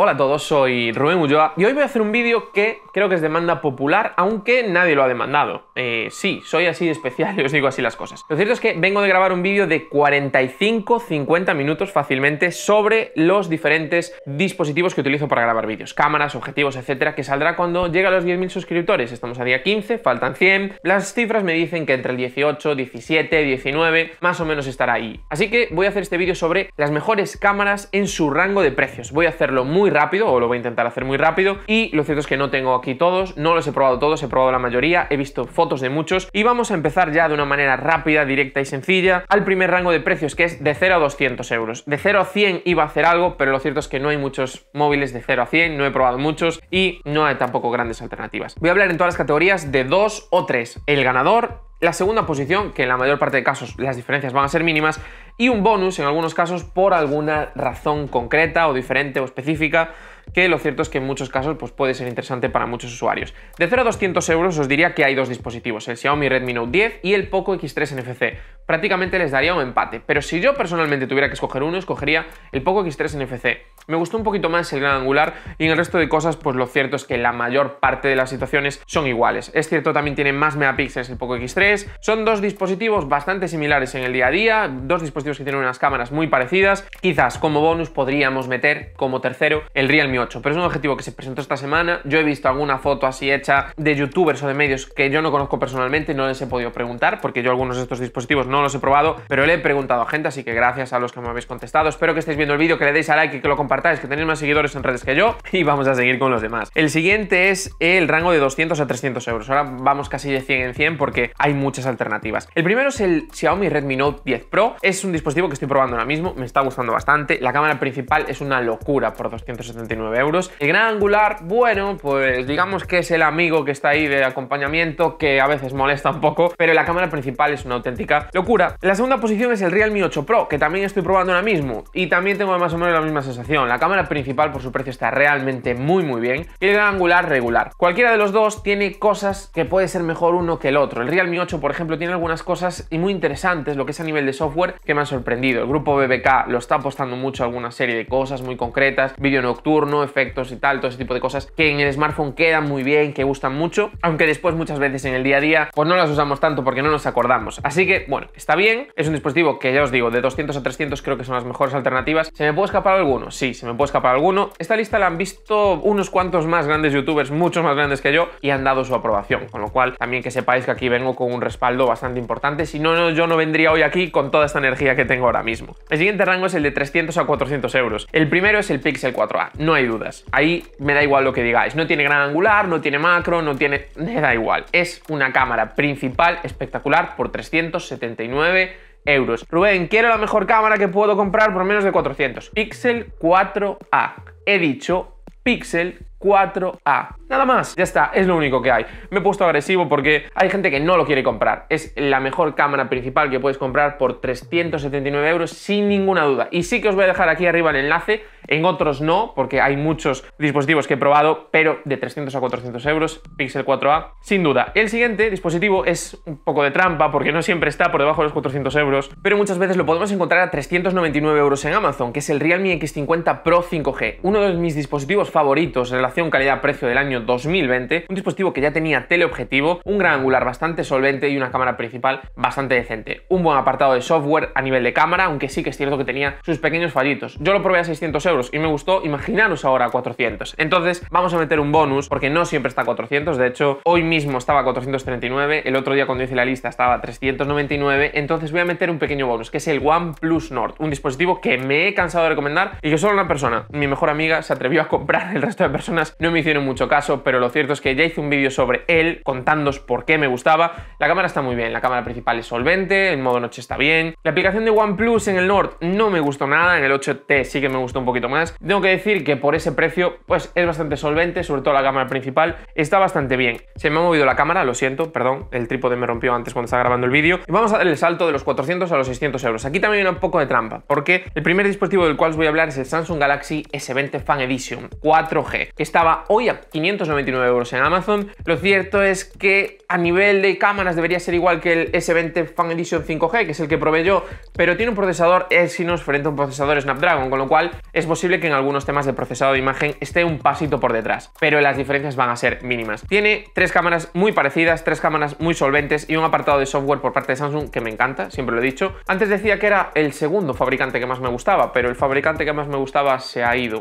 Hola a todos, soy Rubén Ulloa y hoy voy a hacer un vídeo que creo que es demanda popular, aunque nadie lo ha demandado. Sí, soy así de especial y os digo así las cosas. Lo cierto es que vengo de grabar un vídeo de 45-50 minutos fácilmente sobre los diferentes dispositivos que utilizo para grabar vídeos, cámaras, objetivos, etcétera, que saldrá cuando llegue a los 10.000 suscriptores. Estamos a día 15, faltan 100. Las cifras me dicen que entre el 18, 17, 19, más o menos estará ahí. Así que voy a hacer este vídeo sobre las mejores cámaras en su rango de precios. Voy a hacerlo muy rápido, o lo voy a intentar hacer muy rápido, y lo cierto es que no tengo aquí todos, no los he probado todos, he probado la mayoría, he visto fotos de muchos y vamos a empezar ya de una manera rápida, directa y sencilla al primer rango de precios, que es de 0 a 200 euros. De 0 a 100 iba a hacer algo, pero lo cierto es que no hay muchos móviles de 0 a 100, no he probado muchos y no hay tampoco grandes alternativas. Voy a hablar en todas las categorías de 2 o 3, el ganador, la segunda posición, que en la mayor parte de casos las diferencias van a ser mínimas, y un bonus en algunos casos por alguna razón concreta o diferente o específica, que lo cierto es que en muchos casos pues, puede ser interesante para muchos usuarios. De 0 a 200 euros os diría que hay dos dispositivos, el Xiaomi Redmi Note 10 y el Poco X3 NFC. Prácticamente les daría un empate, pero si yo personalmente tuviera que escoger uno, escogería el Poco X3 NFC. Me gustó un poquito más el gran angular y en el resto de cosas, pues lo cierto es que la mayor parte de las situaciones son iguales. Es cierto, también tienen más megapíxeles el Poco X3. Son dos dispositivos bastante similares en el día a día, dos dispositivos que tienen unas cámaras muy parecidas. Quizás como bonus podríamos meter como tercero el Realme 8, pero es un objetivo que se presentó esta semana. Yo he visto alguna foto así hecha de youtubers o de medios que yo no conozco personalmente, no les he podido preguntar, porque yo algunos de estos dispositivos no los he probado, pero le he preguntado a gente, así que gracias a los que me habéis contestado. Espero que estéis viendo el vídeo, que le deis a like y que lo compartáis, que tenéis más seguidores en redes que yo, y vamos a seguir con los demás. El siguiente es el rango de 200 a 300 euros. Ahora vamos casi de 100 en 100 porque hay muchas alternativas. El primero es el Xiaomi Redmi Note 10 Pro. Es un dispositivo que estoy probando ahora mismo, me está gustando bastante. La cámara principal es una locura por 279 euros. El gran angular, bueno, pues digamos que es el amigo que está ahí de acompañamiento, que a veces molesta un poco, pero la cámara principal es una auténtica locura. La segunda posición es el Realme 8 Pro, que también estoy probando ahora mismo y también tengo más o menos la misma sensación. La cámara principal por su precio está realmente muy bien, y el gran angular regular. Cualquiera de los dos tiene cosas que puede ser mejor uno que el otro. El Realme 8, por ejemplo, tiene algunas cosas y muy interesantes, lo que es a nivel de software, que me han sorprendido. El grupo BBK lo está apostando mucho a alguna serie de cosas muy concretas, vídeo nocturno, efectos y tal, todo ese tipo de cosas que en el smartphone quedan muy bien, que gustan mucho, aunque después muchas veces en el día a día pues no las usamos tanto porque no nos acordamos. Así que bueno, está bien, es un dispositivo que ya os digo, de 200 a 300 creo que son las mejores alternativas. ¿Se me puede escapar alguno? Sí, se me puede escapar alguno. Esta lista la han visto unos cuantos más grandes youtubers, muchos más grandes que yo, y han dado su aprobación, con lo cual también que sepáis que aquí vengo con un respaldo bastante importante, si no, yo no vendría hoy aquí con toda esta energía que tengo ahora mismo. El siguiente rango es el de 300 a 400 euros. El primero es el Pixel 4a, no hay dudas. Ahí me da igual lo que digáis. No tiene gran angular, no tiene macro, no tiene... Me da igual. Es una cámara principal espectacular por 379 euros. Rubén, quiero la mejor cámara que puedo comprar por menos de 400. Pixel 4a. He dicho Pixel 4a. Nada más. Ya está, es lo único que hay. Me he puesto agresivo porque hay gente que no lo quiere comprar. Es la mejor cámara principal que puedes comprar por 379 euros sin ninguna duda. Y sí que os voy a dejar aquí arriba el enlace. En otros no, porque hay muchos dispositivos que he probado, pero de 300 a 400 euros, Pixel 4a, sin duda. El siguiente dispositivo es un poco de trampa, porque no siempre está por debajo de los 400 euros, pero muchas veces lo podemos encontrar a 399 euros en Amazon, que es el Realme X50 Pro 5G, uno de mis dispositivos favoritos en relación calidad-precio del año 2020, un dispositivo que ya tenía teleobjetivo, un gran angular bastante solvente y una cámara principal bastante decente. Un buen apartado de software a nivel de cámara, aunque sí que es cierto que tenía sus pequeños fallitos. Yo lo probé a 600 euros. Y me gustó, imaginaros ahora a 400. Entonces vamos a meter un bonus porque no siempre está a 400, de hecho hoy mismo estaba a 439, el otro día cuando hice la lista estaba a 399, entonces voy a meter un pequeño bonus, que es el OnePlus Nord, un dispositivo que me he cansado de recomendar y que solo una persona, mi mejor amiga, se atrevió a comprar, el resto de personas no me hicieron mucho caso, pero lo cierto es que ya hice un vídeo sobre él contándoos por qué me gustaba. La cámara está muy bien, la cámara principal es solvente, el modo noche está bien, la aplicación de OnePlus en el Nord no me gustó nada, en el 8T sí que me gustó un poquito más. Tengo que decir que por ese precio pues es bastante solvente, sobre todo la cámara principal está bastante bien. Se me ha movido la cámara, lo siento, perdón, el trípode me rompió antes cuando estaba grabando el vídeo. Y vamos a dar el salto de los 400 a los 600 euros. Aquí también hay un poco de trampa, porque el primer dispositivo del cual os voy a hablar es el Samsung Galaxy S20 Fan Edition 4G, que estaba hoy a 599 euros en Amazon. Lo cierto es que a nivel de cámaras debería ser igual que el S20 Fan Edition 5G, que es el que probé yo, pero tiene un procesador Exynos frente a un procesador Snapdragon, con lo cual es posible que en algunos temas de procesado de imagen esté un pasito por detrás, pero las diferencias van a ser mínimas. Tiene tres cámaras muy parecidas, tres cámaras muy solventes y un apartado de software por parte de Samsung que me encanta, siempre lo he dicho. Antes decía que era el segundo fabricante que más me gustaba, pero el fabricante que más me gustaba se ha ido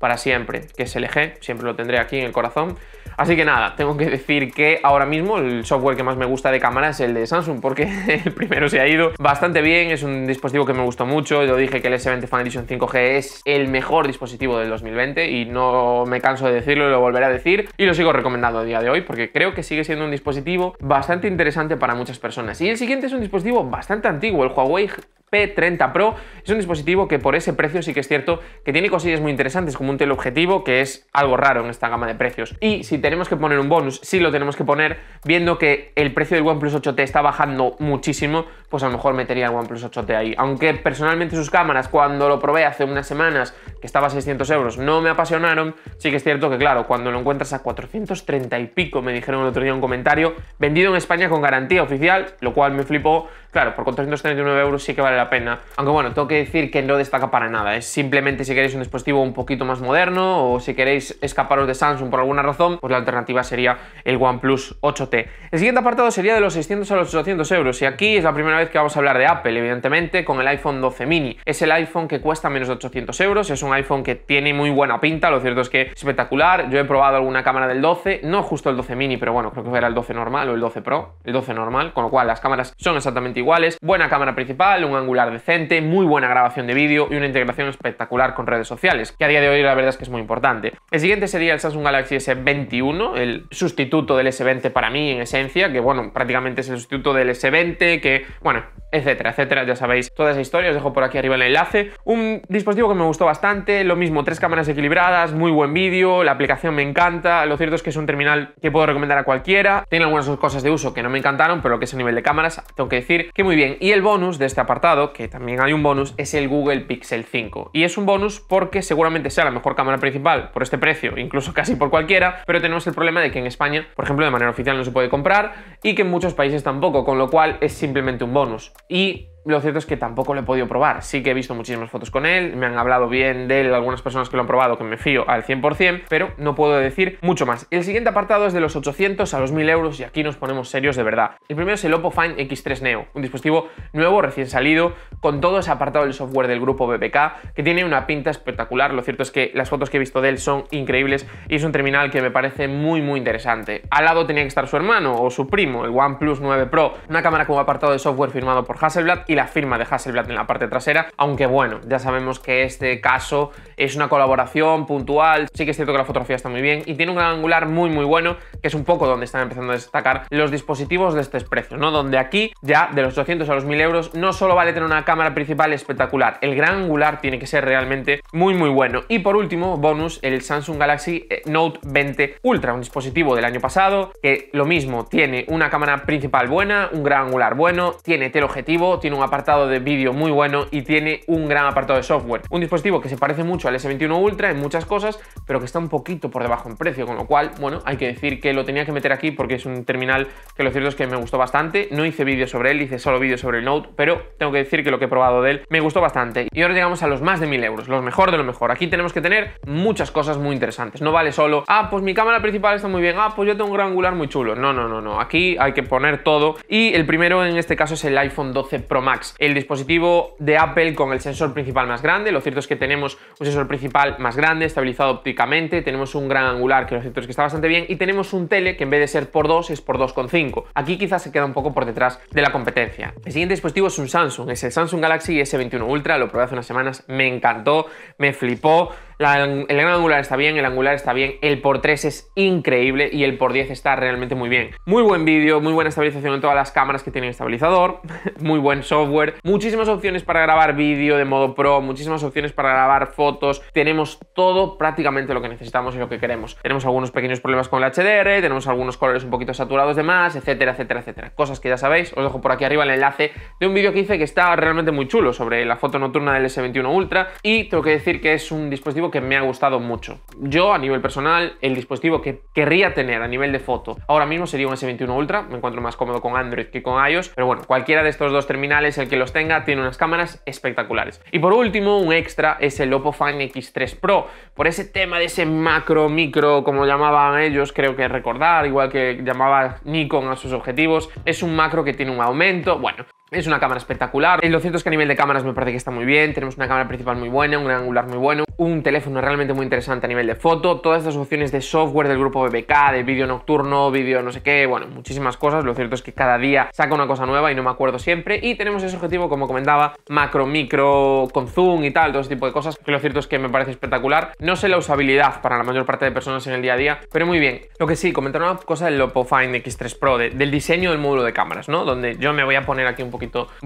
para siempre, que es LG, siempre lo tendré aquí en el corazón. Así que nada, tengo que decir que ahora mismo el software que más me gusta de cámara es el de Samsung, porque el primero se ha ido bastante bien, es un dispositivo que me gustó mucho. Yo dije que el S20 Fan Edition 5G es el mejor dispositivo del 2020 y no me canso de decirlo y lo volveré a decir, y lo sigo recomendando a día de hoy porque creo que sigue siendo un dispositivo bastante interesante para muchas personas. Y el siguiente es un dispositivo bastante antiguo, el Huawei P30 Pro. Es un dispositivo que por ese precio sí que es cierto que tiene cosillas muy interesantes, como un teleobjetivo, que es algo raro en esta gama de precios. Y si tenemos que poner un bonus, sí lo tenemos que poner, viendo que el precio del OnePlus 8T está bajando muchísimo, pues a lo mejor metería el OnePlus 8T ahí. Aunque personalmente sus cámaras, cuando lo probé hace unas semanas, que estaba a 600 euros, no me apasionaron, sí que es cierto que claro, cuando lo encuentras a 430 y pico, me dijeron el otro día en un comentario, vendido en España con garantía oficial, lo cual me flipó. Claro, por 439 euros sí que vale la pena, aunque bueno, tengo que decir que no destaca para nada, es simplemente si queréis un dispositivo un poquito más moderno o si queréis escaparos de Samsung por alguna razón, pues la alternativa sería el OnePlus 8T. El siguiente apartado sería de los 600 a los 800 euros, y aquí es la primera vez que vamos a hablar de Apple, evidentemente, con el iPhone 12 mini. Es el iPhone que cuesta menos de 800 euros, es un iPhone que tiene muy buena pinta, lo cierto es que es espectacular. Yo he probado alguna cámara del 12, no justo el 12 mini, pero bueno, creo que era el 12 normal o el 12 Pro, el 12 normal, con lo cual las cámaras son exactamente iguales, buena cámara principal, un angular decente, muy buena grabación de vídeo y una integración espectacular con redes sociales, que a día de hoy la verdad es que es muy importante. El siguiente sería el Samsung Galaxy S21, el sustituto del S20 para mí en esencia, que bueno, prácticamente es el sustituto del S20, que bueno, etcétera, etcétera, ya sabéis toda esa historia, os dejo por aquí arriba el enlace. Un dispositivo que me gustó bastante, lo mismo, tres cámaras equilibradas, muy buen vídeo, la aplicación me encanta, lo cierto es que es un terminal que puedo recomendar a cualquiera, tiene algunas cosas de uso que no me encantaron, pero lo que es a nivel de cámaras, tengo que decir que muy bien. Y el bonus de este apartado, que también hay un bonus, es el Google Pixel 5, y es un bonus porque seguramente sea la mejor cámara principal por este precio, incluso casi por cualquiera, pero tenemos el problema de que en España, por ejemplo, de manera oficial no se puede comprar, y que en muchos países tampoco, con lo cual es simplemente un bonus. Y lo cierto es que tampoco lo he podido probar, sí que he visto muchísimas fotos con él, me han hablado bien de él algunas personas que lo han probado, que me fío al 100%, pero no puedo decir mucho más. El siguiente apartado es de los 800 a los 1000 euros y aquí nos ponemos serios de verdad. El primero es el Oppo Find X3 Neo, un dispositivo nuevo, recién salido, con todo ese apartado del software del grupo BBK, que tiene una pinta espectacular. Lo cierto es que las fotos que he visto de él son increíbles y es un terminal que me parece muy muy interesante. Al lado tenía que estar su hermano o su primo, el OnePlus 9 Pro, una cámara con un apartado de software firmado por Hasselblad y la firma de Hasselblad en la parte trasera, aunque bueno, ya sabemos que este caso es una colaboración puntual. Sí que es cierto que la fotografía está muy bien y tiene un gran angular muy muy bueno, que es un poco donde están empezando a destacar los dispositivos de este precio, ¿no? Donde aquí ya de los 800 a los 1000 euros no solo vale tener una cámara principal espectacular, el gran angular tiene que ser realmente muy muy bueno. Y por último, bonus, el Samsung Galaxy Note 20 Ultra, un dispositivo del año pasado que lo mismo, tiene una cámara principal buena, un gran angular bueno, tiene teleobjetivo, tiene un apartado de vídeo muy bueno y tiene un gran apartado de software. Un dispositivo que se parece mucho al S21 Ultra en muchas cosas, pero que está un poquito por debajo en precio, con lo cual, bueno, hay que decir que lo tenía que meter aquí porque es un terminal que lo cierto es que me gustó bastante. No hice vídeo sobre él, hice solo vídeo sobre el Note, pero tengo que decir que lo que he probado de él me gustó bastante. Y ahora llegamos a los más de 1000 euros, los mejor de lo mejor. Aquí tenemos que tener muchas cosas muy interesantes. No vale solo, ah, pues mi cámara principal está muy bien, ah, pues yo tengo un gran angular muy chulo. No, no, no, no. Aquí hay que poner todo. Y el primero en este caso es el iPhone 12 Pro Max. El dispositivo de Apple con el sensor principal más grande. Lo cierto es que tenemos un sensor principal más grande, estabilizado ópticamente, tenemos un gran angular que lo cierto es que está bastante bien y tenemos un tele que en vez de ser por 2 es por 2,5. Aquí quizás se queda un poco por detrás de la competencia. El siguiente dispositivo es un Samsung, es el Samsung Galaxy S21 Ultra, lo probé hace unas semanas, me encantó, me flipó. El gran angular está bien, el angular está bien, el por 3 es increíble y el por 10 está realmente muy bien. Muy buen vídeo, muy buena estabilización en todas las cámaras que tienen estabilizador, muy buen software, muchísimas opciones para grabar vídeo de modo pro, muchísimas opciones para grabar fotos. Tenemos todo prácticamente lo que necesitamos y lo que queremos. Tenemos algunos pequeños problemas con el HDR, tenemos algunos colores un poquito saturados de más, etcétera, etcétera, etcétera. Cosas que ya sabéis, os dejo por aquí arriba el enlace de un vídeo que hice que está realmente muy chulo sobre la foto nocturna del S21 Ultra y tengo que decir que es un dispositivo dispositivo que me ha gustado mucho. Yo, a nivel personal, el dispositivo que querría tener a nivel de foto ahora mismo sería un S21 Ultra. Me encuentro más cómodo con Android que con iOS, pero bueno, cualquiera de estos dos terminales, el que los tenga, tiene unas cámaras espectaculares. Y por último, un extra es el Oppo Find X3 Pro. Por ese tema de ese macro, micro, como lo llamaban ellos, creo que recordar, igual que llamaba Nikon a sus objetivos, es un macro que tiene un aumento, bueno... Es una cámara espectacular. Lo cierto es que a nivel de cámaras me parece que está muy bien. Tenemos una cámara principal muy buena, un gran angular muy bueno, un teléfono realmente muy interesante a nivel de foto, todas estas opciones de software del grupo BBK, de vídeo nocturno, vídeo no sé qué, bueno, muchísimas cosas. Lo cierto es que cada día saca una cosa nueva y no me acuerdo siempre. Y tenemos ese objetivo, como comentaba, macro, micro, con zoom y tal, todo ese tipo de cosas, que lo cierto es que me parece espectacular. No sé la usabilidad para la mayor parte de personas en el día a día, pero muy bien. Lo que sí, comentar una cosa del Oppo Find X3 Pro, del diseño del módulo de cámaras, ¿no? Donde yo me voy a poner aquí un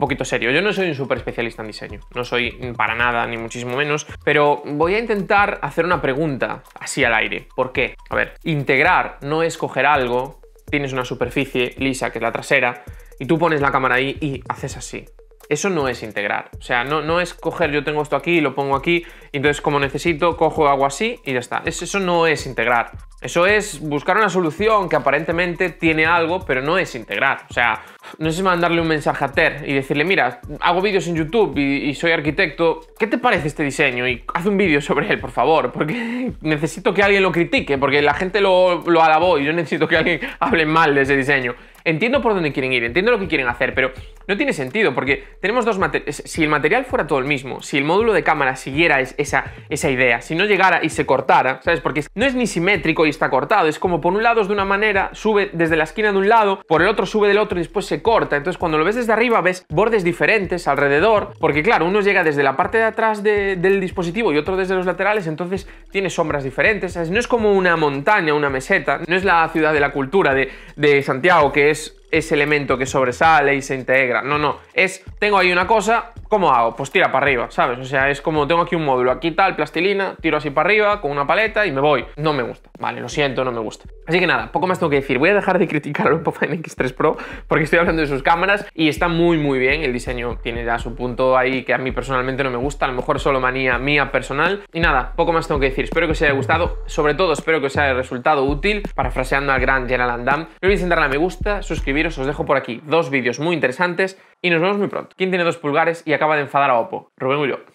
poquito serio. Yo no soy un súper especialista en diseño, no soy para nada, ni muchísimo menos, pero voy a intentar hacer una pregunta así al aire. ¿Por qué? A ver, integrar no es coger algo, tienes una superficie lisa que es la trasera y tú pones la cámara ahí y haces así. Eso no es integrar, o sea, no es coger yo tengo esto aquí y lo pongo aquí, entonces como necesito cojo algo así y ya está. Eso no es integrar, eso es buscar una solución que aparentemente tiene algo, pero no es integrar. O sea, no es mandarle un mensaje a Ter y decirle, mira, hago vídeos en YouTube y soy arquitecto, ¿qué te parece este diseño? Y haz un vídeo sobre él, por favor, porque necesito que alguien lo critique, porque la gente lo alabó y yo necesito que alguien hable mal de ese diseño. Entiendo por dónde quieren ir, entiendo lo que quieren hacer, pero no tiene sentido porque tenemos dos materiales. Si el material fuera todo el mismo, si el módulo de cámara siguiera esa idea, si no llegara y se cortara, ¿sabes? Porque no es ni simétrico y está cortado, es como por un lado es de una manera, sube desde la esquina de un lado, por el otro sube del otro y después se corta. Entonces cuando lo ves desde arriba ves bordes diferentes alrededor, porque claro, uno llega desde la parte de atrás del dispositivo y otro desde los laterales, entonces tiene sombras diferentes, ¿sabes? No es como una montaña, una meseta, no es la ciudad de la cultura de Santiago, que es ese elemento que sobresale y se integra. No, es, tengo ahí una cosa, ¿cómo hago? Pues tira para arriba, ¿sabes? O sea, es como, tengo aquí un módulo, aquí tal, plastilina, tiro así para arriba con una paleta y me voy. No me gusta, vale, lo siento, no me gusta. Así que nada, poco más tengo que decir. Voy a dejar de criticar al Oppo Find X3 Pro porque estoy hablando de sus cámaras y está muy muy bien. El diseño tiene ya su punto ahí que a mí personalmente no me gusta, a lo mejor solo manía mía personal. Y nada, poco más tengo que decir. Espero que os haya gustado, sobre todo espero que os haya resultado útil, parafraseando al gran Gerald Andam. No olvidéis darle a me gusta, suscribiros. Os dejo por aquí dos vídeos muy interesantes y nos vemos muy pronto. ¿Quién tiene 2 pulgares y acaba de enfadar a Oppo? Rubén Ulloa.